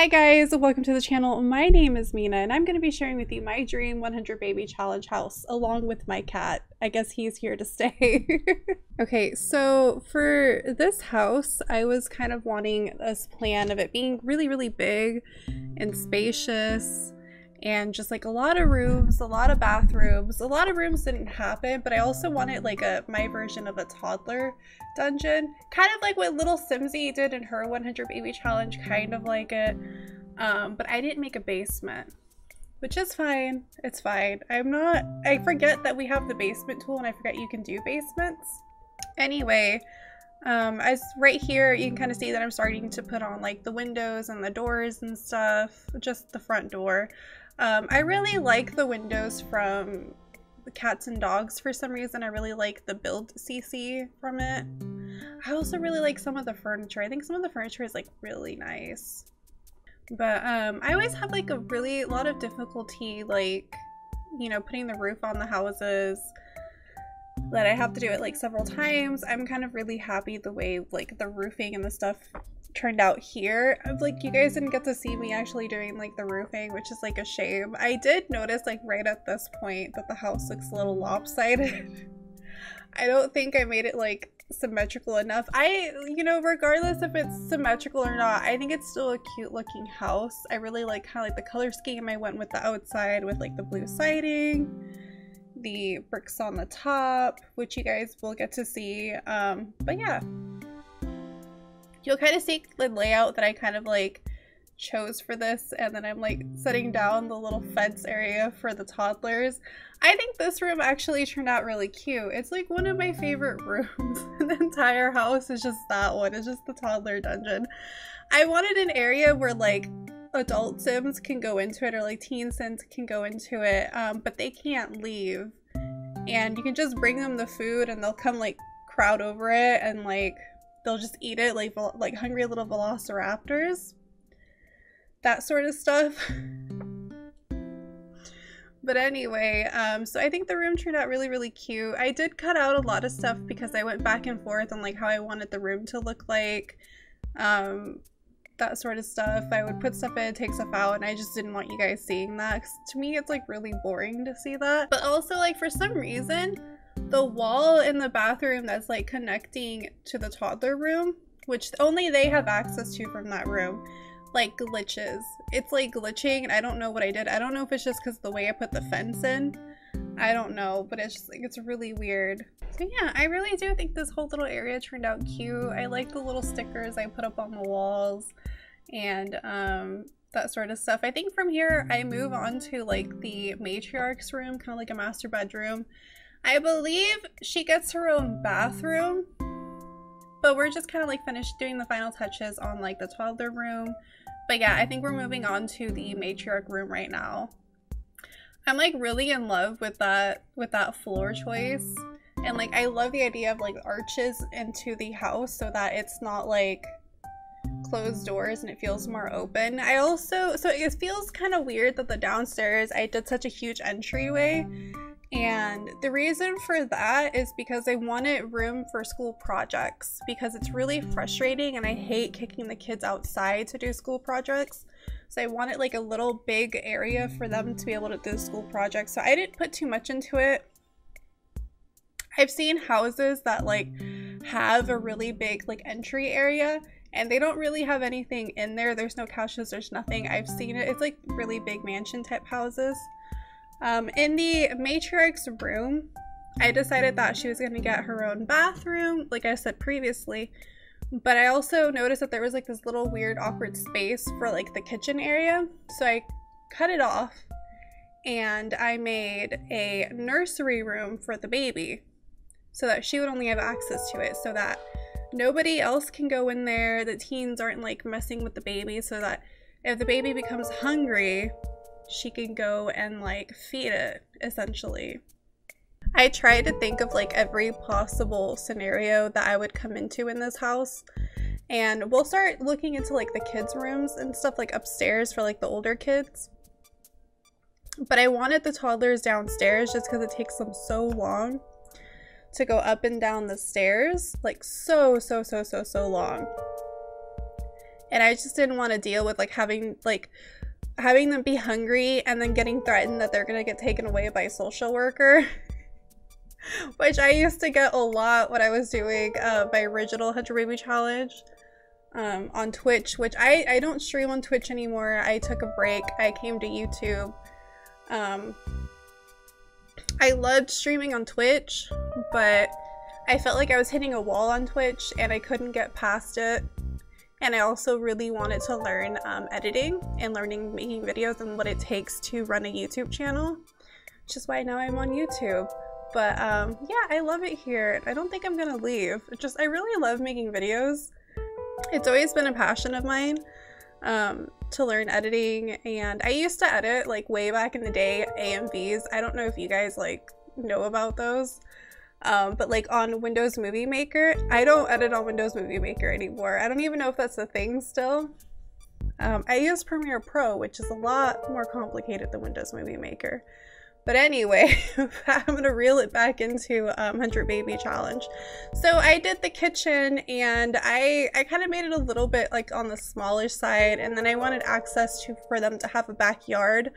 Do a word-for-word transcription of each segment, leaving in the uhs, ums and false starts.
Hi guys, welcome to the channel. My name is Mina and I'm going to be sharing with you my dream one hundred baby challenge house along with my cat. I guess he's here to stay. Okay, so for this house, I was kind of wanting this plan of it being really, really big and spacious and just like a lot of rooms, a lot of bathrooms. A lot of rooms didn't happen, but I also wanted like a my version of a toddler dungeon, kind of like what little Simsy did in her one hundred baby challenge, kind of like it, um but I didn't make a basement, which is fine. It's fine. I'm not I forget that we have the basement tool and I forget you can do basements anyway. um as right here you can kind of see that I'm starting to put on like the windows and the doors and stuff, just the front door. um I really like the windows from Cats and Dogs for some reason. I really like the build C C from it. I also really like some of the furniture. I think some of the furniture is like really nice. But um, I always have like a really lot of difficulty, like, you know, putting the roof on the houses, that I have to do it like several times. I'm kind of really happy the way like the roofing and the stuff turned out here. I'm like, you guys didn't get to see me actually doing like the roofing, which is like a shame. I did notice like right at this point that the house looks a little lopsided. I don't think I made it like symmetrical enough. I, you know, regardless if it's symmetrical or not, I think it's still a cute looking house. I really like kind of like the color scheme I went with the outside with like the blue siding, the bricks on the top, which you guys will get to see. Um, but yeah, you'll kind of see the layout that I kind of like chose for this, and then I'm like setting down the little fence area for the toddlers. I think this room actually turned out really cute. It's like one of my favorite rooms in the entire house is just that one. It's just the toddler dungeon. I wanted an area where like adult Sims can go into it, or like teen Sims can go into it, um, but they can't leave, and you can just bring them the food and they'll come like crowd over it and like they'll just eat it like like hungry little velociraptors, that sort of stuff. But anyway, um, so I think the room turned out really, really cute. I did cut out a lot of stuff because I went back and forth on like how I wanted the room to look like, um, that sort of stuff. I would put stuff in, take stuff out, and I just didn't want you guys seeing that, because to me it's like really boring to see that. But also, like, for some reason the wall in the bathroom that's like connecting to the toddler room, which only they have access to from that room, like glitches. It's like glitching and I don't know what I did. I don't know if it's just because the way I put the fence in, I don't know, but it's just like it's really weird. So yeah, I really do think this whole little area turned out cute. I like the little stickers I put up on the walls and um that sort of stuff. I think from here I move on to like the matriarch's room, kind of like a master bedroom. I believe she gets her own bathroom, but we're just kind of like finished doing the final touches on like the toddler room. But yeah, I think we're moving on to the matriarch room right now. I'm like really in love with that with that floor choice, and like I love the idea of like arches into the house so that it's not like closed doors and it feels more open. I also, so it feels kind of weird that the downstairs I did such a huge entryway, and the reason for that is because I wanted room for school projects, because it's really frustrating and I hate kicking the kids outside to do school projects. So I wanted like a little big area for them to be able to do school projects. So I didn't put too much into it. I've seen houses that like have a really big like entry area and they don't really have anything in there. There's no couches, there's nothing. I've seen it. It's like really big mansion type houses. Um, in the matriarch's room, I decided that she was going to get her own bathroom, like I said previously. But I also noticed that there was like this little weird awkward space for like the kitchen area, so I cut it off and I made a nursery room for the baby so that she would only have access to it, so that nobody else can go in there. The teens aren't like messing with the baby, so that if the baby becomes hungry she can go and like feed it, essentially. I tried to think of like every possible scenario that I would come into in this house, and we'll start looking into like the kids' rooms and stuff like upstairs for like the older kids. But I wanted the toddlers downstairs just because it takes them so long to go up and down the stairs, like so so so so so long. and I just didn't want to deal with like having like having them be hungry and then getting threatened that they're gonna get taken away by a social worker. Which I used to get a lot when I was doing uh, my original one hundred Baby Challenge um, on Twitch, which I, I don't stream on Twitch anymore. I took a break. I came to YouTube. Um, I loved streaming on Twitch, but I felt like I was hitting a wall on Twitch and I couldn't get past it. And I also really wanted to learn um, editing and learning making videos and what it takes to run a YouTube channel, which is why now I'm on YouTube. But um, yeah, I love it here. I don't think I'm gonna leave. It just, I really love making videos. It's always been a passion of mine um, to learn editing, and I used to edit like way back in the day, A M Vs. I don't know if you guys like know about those, um, but like on Windows Movie Maker. I don't edit on Windows Movie Maker anymore. I don't even know if that's a thing still. Um, I use Premiere Pro, which is a lot more complicated than Windows Movie Maker. But anyway, I'm gonna reel it back into um, one hundred Baby Challenge. So I did the kitchen, and I I kind of made it a little bit like on the smaller side, and then I wanted access to for them to have a backyard,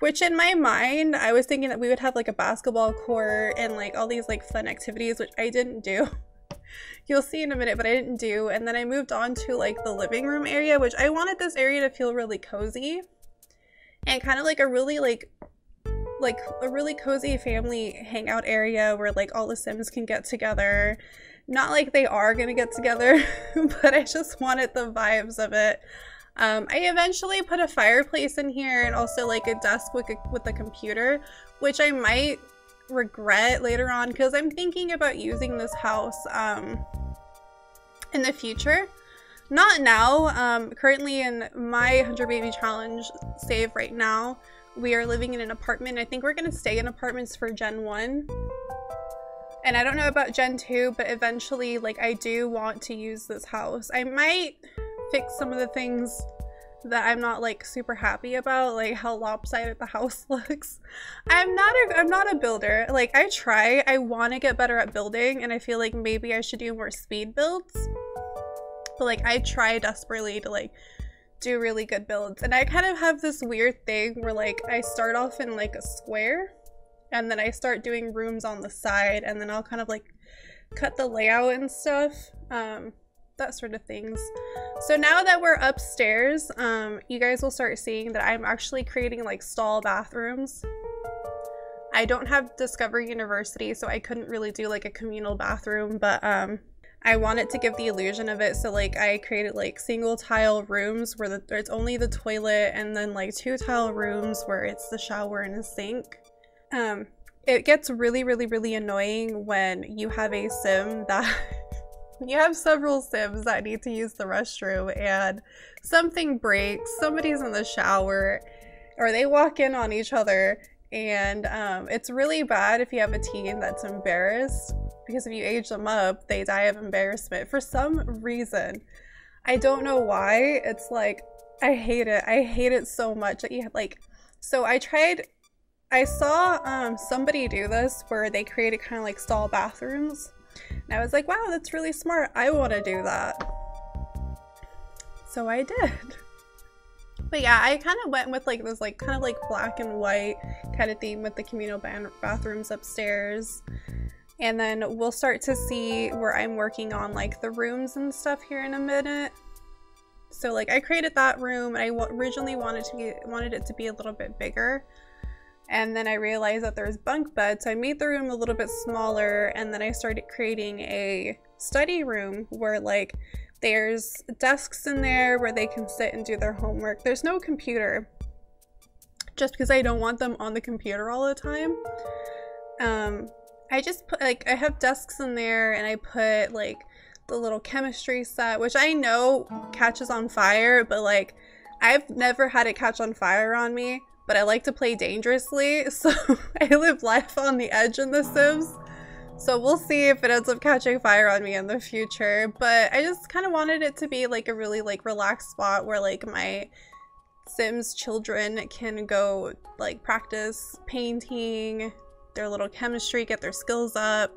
which in my mind I was thinking that we would have like a basketball court and like all these like fun activities, which I didn't do. You'll see in a minute, but I didn't do. And then I moved on to like the living room area, which I wanted this area to feel really cozy and kind of like a really like. like a really cozy family hangout area where like all the Sims can get together. Not like they are gonna get together, but I just wanted the vibes of it. Um, I eventually put a fireplace in here and also like a desk with a, with a computer, which I might regret later on because I'm thinking about using this house um, in the future. Not now, um, currently in my one hundred Baby Challenge save right now, we are living in an apartment. I think we're gonna stay in apartments for Gen one. And I don't know about Gen two, but eventually, like, I do want to use this house. I might fix some of the things that I'm not, like, super happy about, like how lopsided the house looks. I'm not a, I'm not a builder. Like, I try. I want to get better at building, and I feel like maybe I should do more speed builds. But, like, I try desperately to, like, do really good builds, and I kind of have this weird thing where like I start off in like a square and then I start doing rooms on the side, and then I'll kind of like cut the layout and stuff, um that sort of things. So now that we're upstairs, um you guys will start seeing that I'm actually creating like stall bathrooms. I don't have Discovery University, so I couldn't really do like a communal bathroom, but um I wanted to give the illusion of it, so like I created like single tile rooms where the, it's only the toilet, and then like two tile rooms where it's the shower and a sink. Um, it gets really really really annoying when you have a sim that you have several sims that need to use the restroom and something breaks, somebody's in the shower, or they walk in on each other, and um, it's really bad if you have a teen that's embarrassed. Because if you age them up, they die of embarrassment for some reason. I don't know why. It's like, I hate it. I hate it so much that you have like, so I tried, I saw um, somebody do this where they created kind of like stall bathrooms. And I was like, wow, that's really smart. I want to do that. So I did. But yeah, I kind of went with like this like kind of like black and white kind of theme with the communal bathrooms upstairs. And then we'll start to see where I'm working on like the rooms and stuff here in a minute. So like I created that room, and I originally wanted to be, wanted it to be a little bit bigger. And then I realized that there's bunk beds, so I made the room a little bit smaller, and then I started creating a study room where like there's desks in there where they can sit and do their homework. There's no computer, just because I don't want them on the computer all the time. Um, I just put, like, I have desks in there, and I put, like, the little chemistry set, which I know catches on fire, but, like, I've never had it catch on fire on me, but I like to play dangerously, so I live life on the edge in The Sims, so we'll see if it ends up catching fire on me in the future, but I just kind of wanted it to be, like, a really, like, relaxed spot where, like, my Sims children can go, like, practice painting, their little chemistry, get their skills up,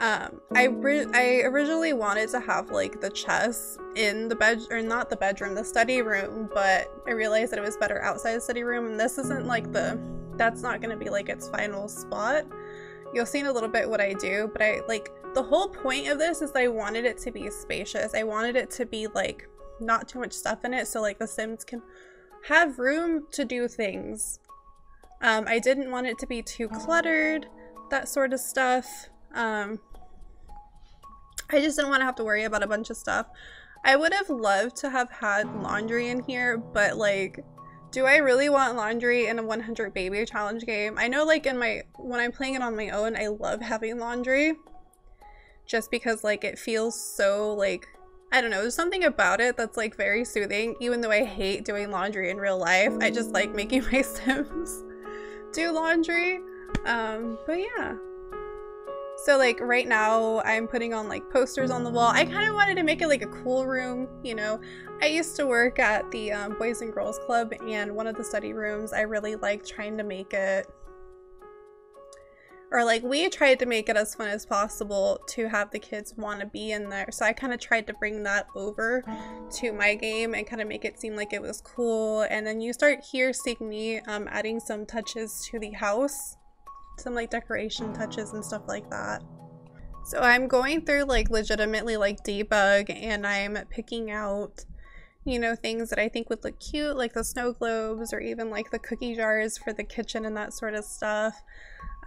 Um, I I originally wanted to have like the chest in the bed, or not the bedroom, the study room, but I realized that it was better outside the study room, and this isn't like the, that's not gonna be like its final spot. You'll see in a little bit what I do, but I like, the whole point of this is that I wanted it to be spacious. I wanted it to be like not too much stuff in it, so like the Sims can have room to do things. Um, I didn't want it to be too cluttered, that sort of stuff. Um, I just didn't want to have to worry about a bunch of stuff. I would have loved to have had laundry in here, but like, do I really want laundry in a one hundred baby challenge game? I know like in my, when I'm playing it on my own, I love having laundry just because like it feels so like, I don't know, there's something about it that's like very soothing, even though I hate doing laundry in real life. I just like making my Sims do laundry. Um, but yeah. So like right now I'm putting on like posters on the wall. I kind of wanted to make it like a cool room, you know. I used to work at the um, Boys and Girls Club, and one of the study rooms I really liked trying to make it, or like we tried to make it as fun as possible to have the kids want to be in there. So I kind of tried to bring that over to my game and kind of make it seem like it was cool. And then you start here seeing me um, adding some touches to the house, some like decoration touches and stuff like that. So I'm going through like legitimately like debug, and I'm picking out, you know, things that I think would look cute, like the snow globes or even like the cookie jars for the kitchen and that sort of stuff.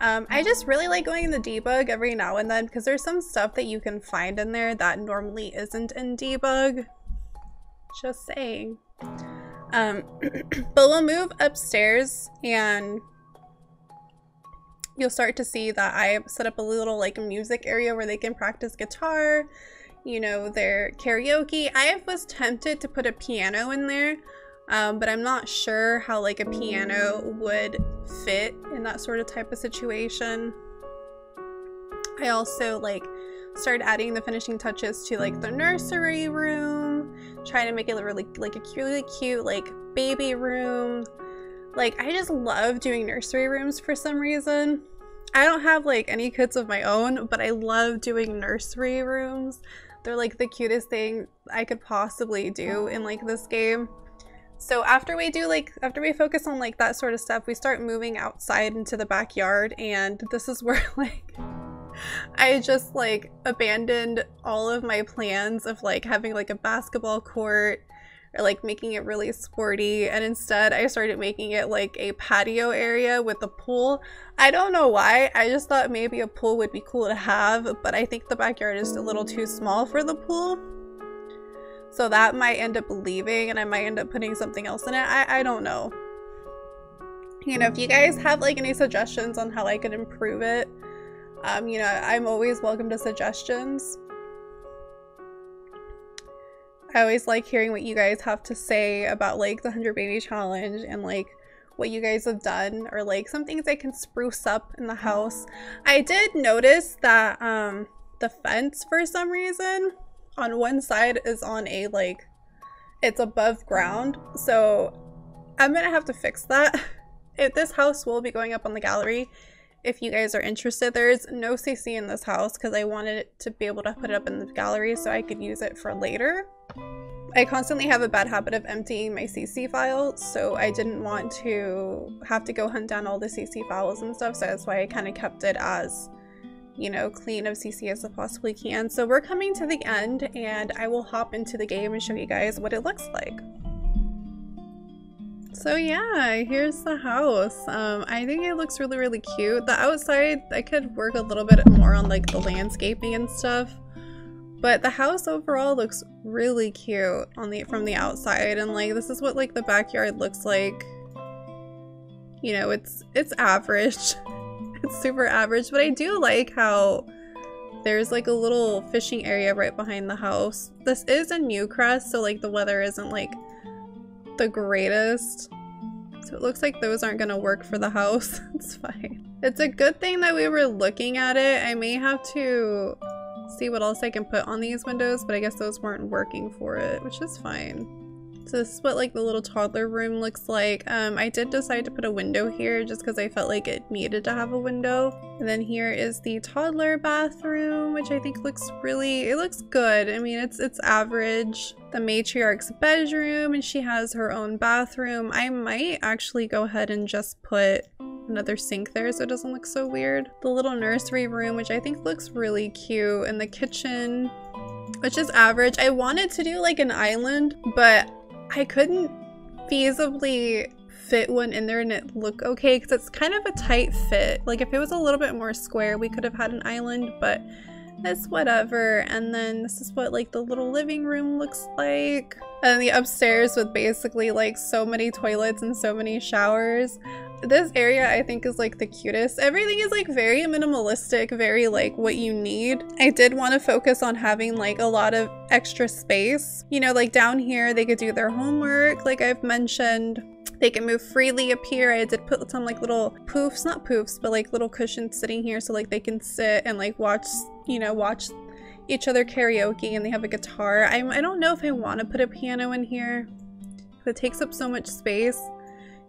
Um, I just really like going in the debug every now and then because there's some stuff that you can find in there that normally isn't in debug. Just saying. Um, but we'll move upstairs and you'll start to see that I set up a little like music area where they can practice guitar, you know, their karaoke. I was tempted to put a piano in there, um, but I'm not sure how like a piano would fit in that sort of type of situation. I also like started adding the finishing touches to like the nursery room, trying to make it really like a cute, really cute like baby room. Like, I just love doing nursery rooms for some reason. I don't have like any kids of my own, but I love doing nursery rooms. They're like the cutest thing I could possibly do in like this game. So after we do like, after we focus on like that sort of stuff, we start moving outside into the backyard, and this is where like I just like abandoned all of my plans of like having like a basketball court or like making it really sporty, and instead I started making it like a patio area with a pool. I don't know why, I just thought maybe a pool would be cool to have, but I think the backyard is a little too small for the pool. So that might end up leaving, and I might end up putting something else in it. I, I don't know. You know, if you guys have like any suggestions on how I could improve it, um, you know, I'm always welcome to suggestions. I always like hearing what you guys have to say about like the one hundred baby challenge and like what you guys have done, or like some things I can spruce up in the house. I did notice that um, the fence for some reason on one side is on a like, it's above ground. So I'm gonna have to fix that. It, this house will be going up on the gallery if you guys are interested. There's no C C in this house because I wanted it to be able to put it up in the gallery so I could use it for later. I constantly have a bad habit of emptying my C C files, so I didn't want to have to go hunt down all the C C files and stuff, so that's why I kind of kept it as, you know, clean of C C as I possibly can. So we're coming to the end, and I will hop into the game and show you guys what it looks like. So yeah, here's the house. Um, I think it looks really, really cute. The outside, I could work a little bit more on like the landscaping and stuff. But the house overall looks really cute on the from the outside, and like this is what like the backyard looks like. You know, it's it's average. It's super average, but I do like how there's like a little fishing area right behind the house. This is in Newcrest, so like the weather isn't like the greatest. So it looks like those aren't gonna work for the house. It's fine. It's a good thing that we were looking at it. I may have to see what else I can put on these windows, but I guess those weren't working for it, which is fine. So this is what like the little toddler room looks like. Um, I did decide to put a window here just because I felt like it needed to have a window. And then here is the toddler bathroom, which I think looks really, it looks good. I mean, it's it's average. The matriarch's bedroom, and she has her own bathroom. I might actually go ahead and just put another sink there so it doesn't look so weird. The little nursery room, which I think looks really cute, and the kitchen, which is average. I wanted to do like an island, but I couldn't feasibly fit one in there and it look okay because it's kind of a tight fit. Like if it was a little bit more square, we could have had an island, but it's whatever. And then this is what like the little living room looks like. And the upstairs with basically like so many toilets and so many showers. This area I think is like the cutest. Everything is like very minimalistic, very like what you need. I did want to focus on having like a lot of extra space. You know, like down here they could do their homework, like I've mentioned. They can move freely up here. I did put some like little poofs, not poofs, but like little cushions sitting here so like they can sit and like watch, you know, watch each other karaoke, and they have a guitar. I'm, I don't know if I want to put a piano in here. It takes up so much space.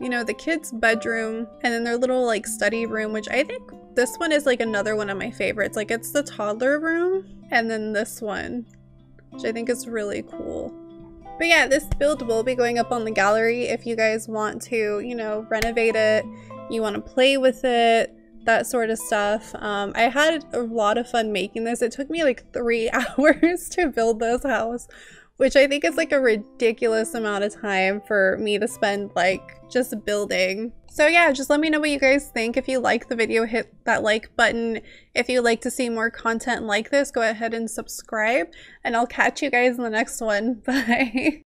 You know, the kids' bedroom, and then their little like study room, which I think this one is like another one of my favorites. Like it's the toddler room, and then this one, which I think is really cool. But yeah, this build will be going up on the gallery if you guys want to, you know, renovate it, you want to play with it, that sort of stuff. Um, I had a lot of fun making this. It took me like three hours to build this house, which I think is like a ridiculous amount of time for me to spend like just building. So yeah, just let me know what you guys think. If you like the video, hit that like button. If you'd like to see more content like this, go ahead and subscribe, and I'll catch you guys in the next one. Bye.